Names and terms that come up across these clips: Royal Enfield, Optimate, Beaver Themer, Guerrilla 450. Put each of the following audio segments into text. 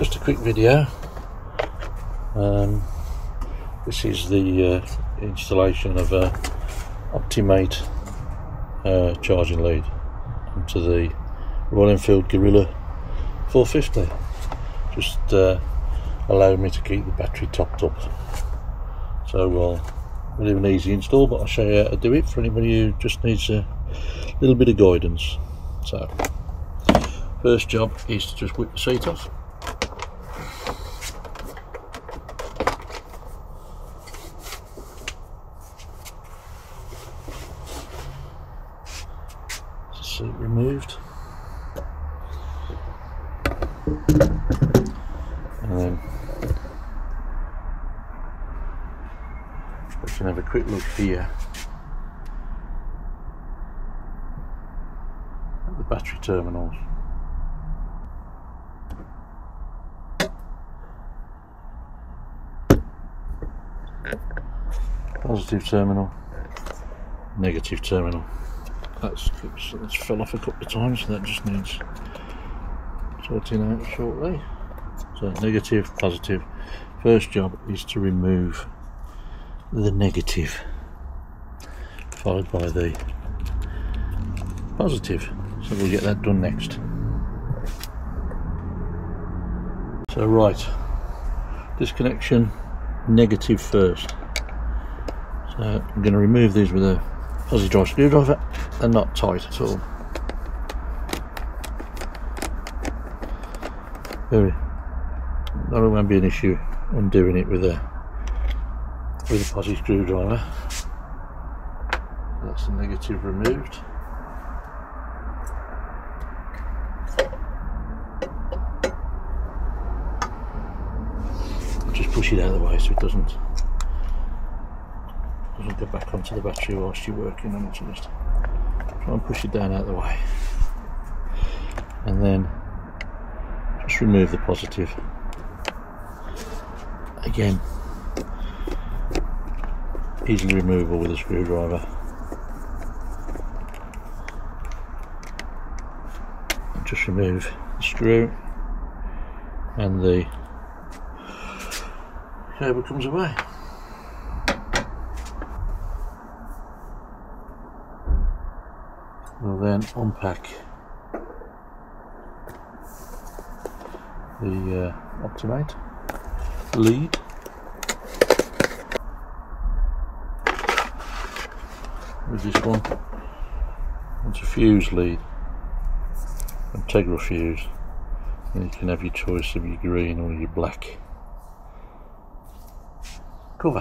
just a quick video. This is the installation of a Optimate charging lead onto the Royal Enfield Guerrilla 450. Just allowed me to keep the battery topped up. So we'll do an easy install, but I'll show you how to do it for anybody who just needs a little bit of guidance. So first job is to just whip the seat off. Seat removed, and then we can have a quick look here at the battery terminals. Positive terminal, negative terminal. That's fell off a couple of times, and that just needs sorting out shortly. So negative, positive. First job is to remove the negative, followed by the positive. So we'll get that done next. So right, disconnection negative first. So I'm going to remove these with a Aussie dry screwdriver. They're not tight at all. There won't be an issue undoing it with a Aussie screwdriver. That's the negative removed. I'll just push it out of the way so it doesn't go back onto the battery whilst you're working on it. So just try and push it down out of the way, and then just remove the positive again. Easily removable with a screwdriver, and just remove the screw and the cable comes away. We'll then unpack the Optimate lead. With this one, it's a fuse lead, integral fuse, and you can have your choice of your green or your black cover.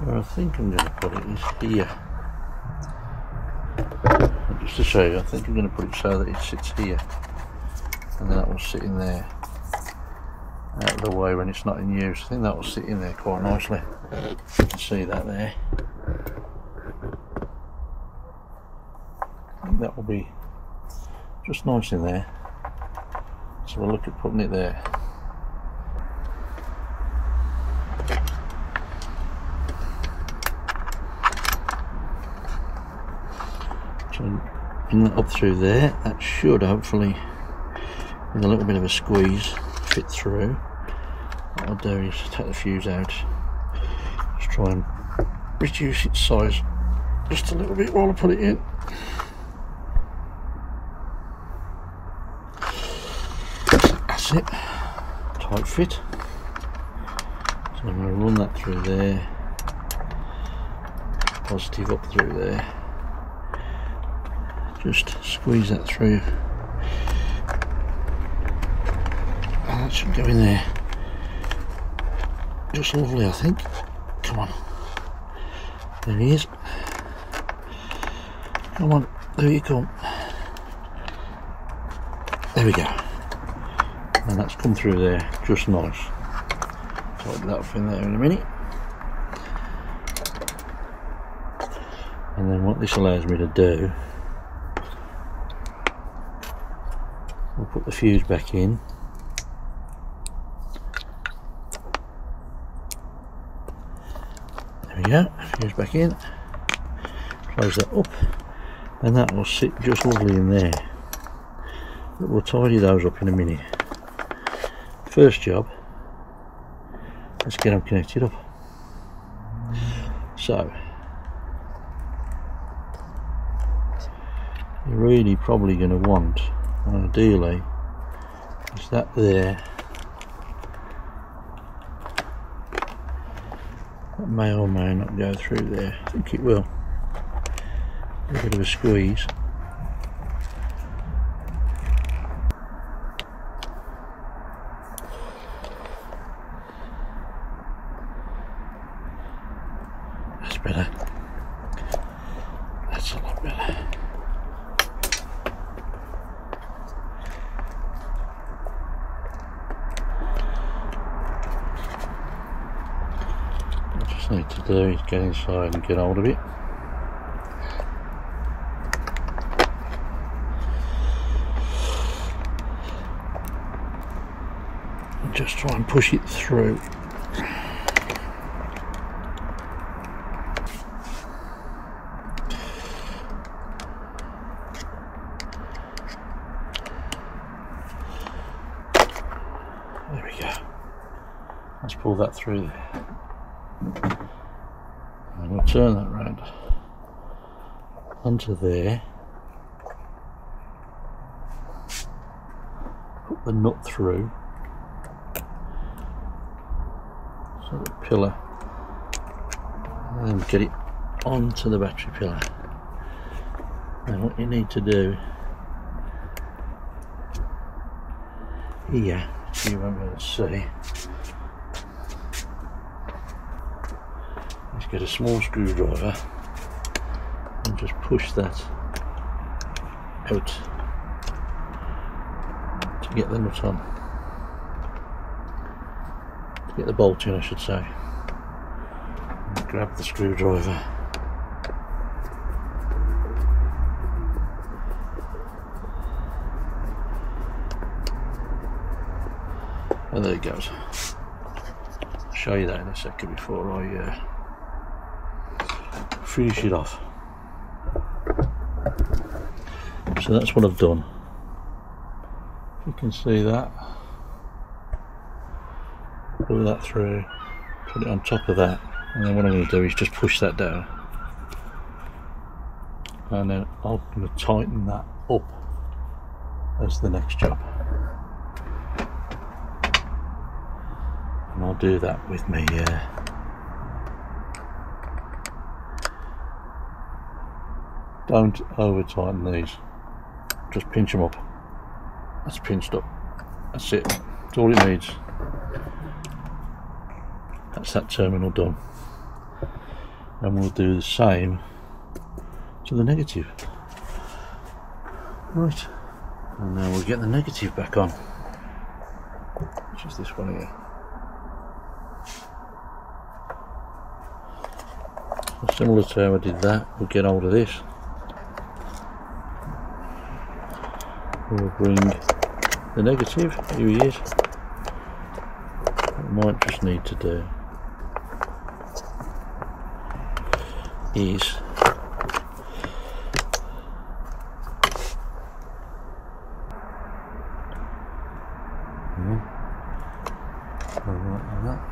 Where I think I'm going to put it is here. And just to show you, I think I'm going to put it so that it sits here, and that will sit in there, out of the way when it's not in use. I think that will sit in there quite nicely. You can see that there. I think that will be just nice in there. So we'll look at putting it there. So bring that up through there. That should hopefully, with a little bit of a squeeze, fit through. What I'll do is take the fuse out, just try and reduce its size just a little bit while I put it in. That's it, tight fit. So I'm going to run that through there, positive up through there. Just squeeze that through, and that should go in there just lovely, I think. Come on, there he is. Come on, there you come. There we go, and that's come through there just nice. So I'll get that off in there in a minute. And then what this allows me to do, we'll put the fuse back in, there we go, fuse back in, close that up, and that will sit just lovely in there. But we'll tidy those up in a minute. First job, let's get them connected up. So you're really probably going to want, ideally, is that there. That may or may not go through there. I think it will. A bit of a squeeze. That's better. That's a lot better. Need to do is get inside and get hold of it. And just try and push it through. There we go. Let's pull that through there. And we'll turn that round onto there, put the nut through so the pillar, and get it onto the battery pillar. Now what you need to do here, you won't be able to see, get a small screwdriver and just push that out to get the nut on, to get the bolt in I should say, and grab the screwdriver and there it goes. I'll show you that in a second before I finish it off. So that's what I've done. You can see that. Pull that through, put it on top of that, and then what I'm going to do is just push that down, and then I'm going to tighten that up as the next job, and I'll do that with me Don't over tighten these, just pinch them up. That's pinched up, that's it, that's all it needs. That's that terminal done. And we'll do the same to the negative. Right, and now we'll get the negative back on, which is this one here. So similar to how I did that, we'll get hold of this. We'll bring the negative, here he is. What I might just need to do is like that.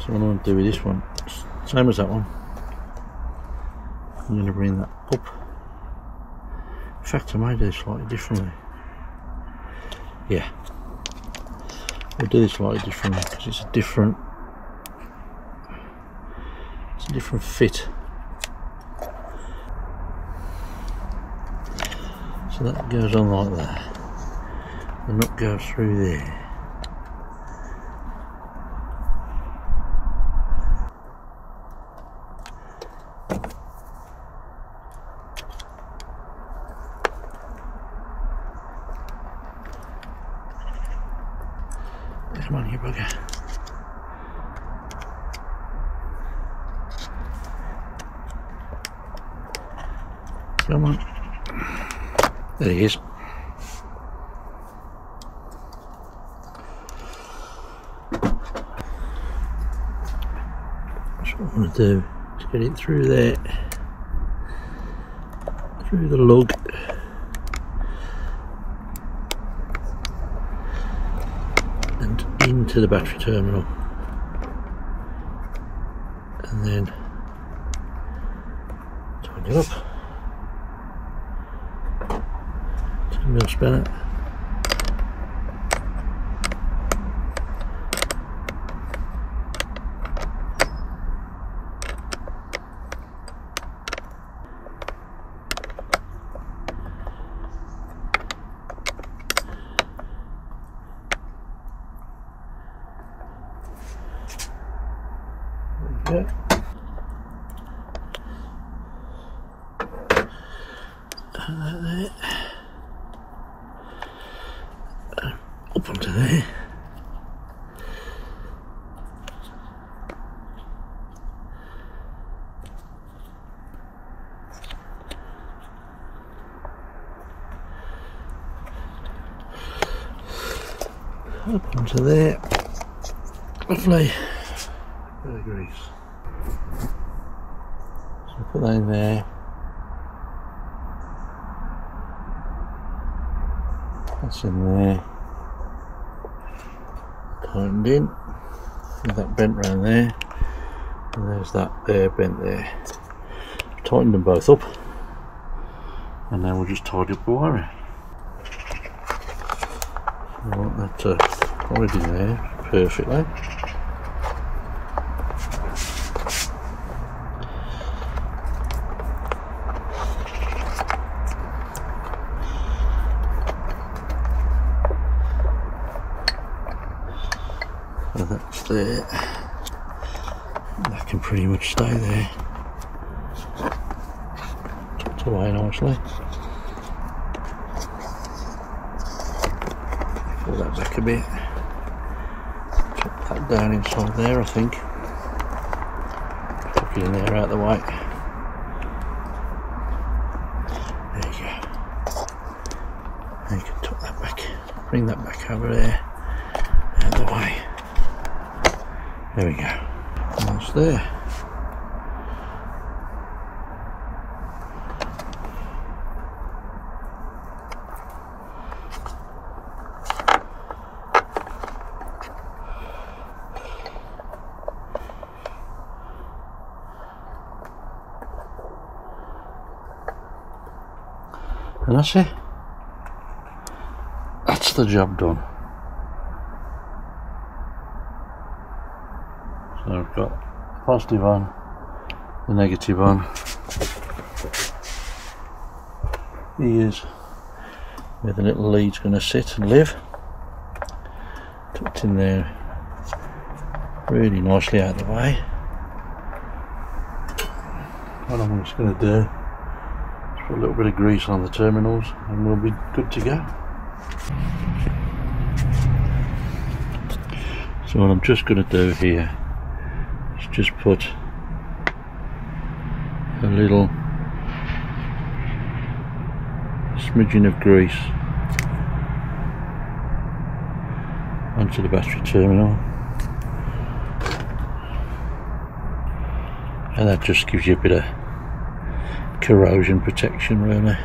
So what I want to do with this one, same as that one, I'm going to bring that up. In fact, I might do this slightly differently. Yeah, we'll do this slightly differently because it's a different, fit. So that goes on like that. The nut goes through there. Come on, you bugger. Come on. There he is. That's what I want to do, is get it through there. through the log. And into the battery terminal. And then tighten it up. We'll spin it. There we go. And that there. Up onto there. Up onto there. Lovely. Bit of grease. So put that in there. That's in there. Tightened in, and that bent round there, and there's that there bent there. Tightened them both up, and now we'll just tidy up the wiring. I want that to hide in there perfectly. So that's there. That can pretty much stay there. Tucked away nicely. Pull that back a bit. Tuck that down inside there, I think. Tuck it in there out of the way. There you go. And you can tuck that back. Bring that back over there. Out of the way. There we go. That's there. And that's it. That's the job done. So I've got the positive on, the negative on. Here's where the little lead's going to sit and live. Tucked in there really nicely out of the way. What I'm just going to do is put a little bit of grease on the terminals and we'll be good to go. So what I'm just going to do here, just put a little smidgen of grease onto the battery terminal, and that just gives you a bit of corrosion protection really.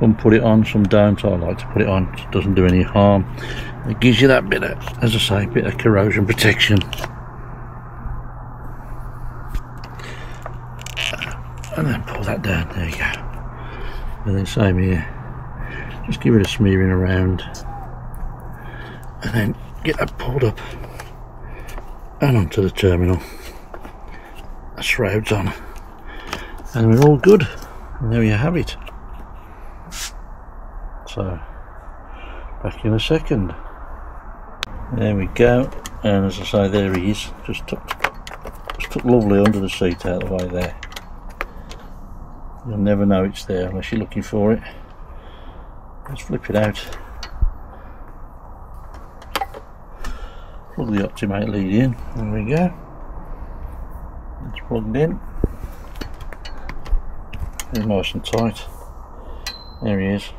Some put it on, some don't. I like to put it on, it doesn't do any harm. It gives you that bit of, as I say, bit of corrosion protection. And then pull that down, there you go. And then same here. Just give it a smearing around. And then get that pulled up and onto the terminal. That shroud's on. And we're all good. And there you have it. So, back in a second. There we go, and as I say, there he is, just tucked lovely under the seat out of the way there. You'll never know it's there unless you're looking for it. Let's flip it out. Plug the Optimate lead in, there we go. It's plugged in. It's nice and tight. There he is.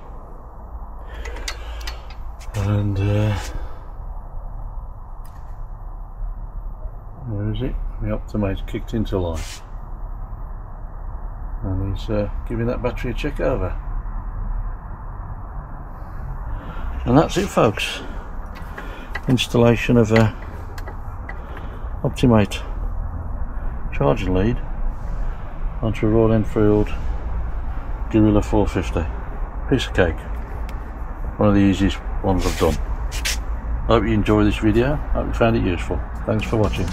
And where is it? The Optimate kicked into life, and means giving that battery a check over. And that's it, folks. Installation of a Optimate charging lead onto a Royal Enfield Guerrilla 450. Piece of cake. One of the easiest ones I've done. I hope you enjoyed this video. I hope you found it useful. Thanks for watching.